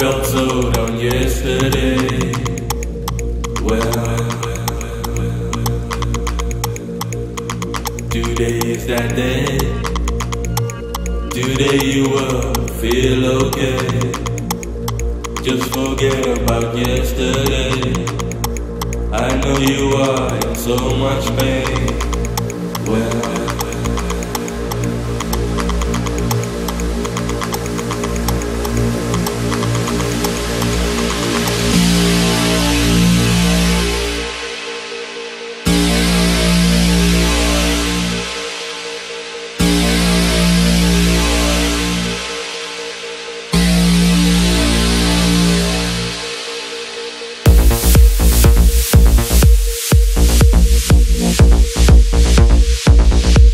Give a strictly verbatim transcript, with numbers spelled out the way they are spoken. felt so down yesterday. Well, today is that day. Today you will feel okay. Just forget about yesterday. I know you are in so much pain. Well, we'll be right back.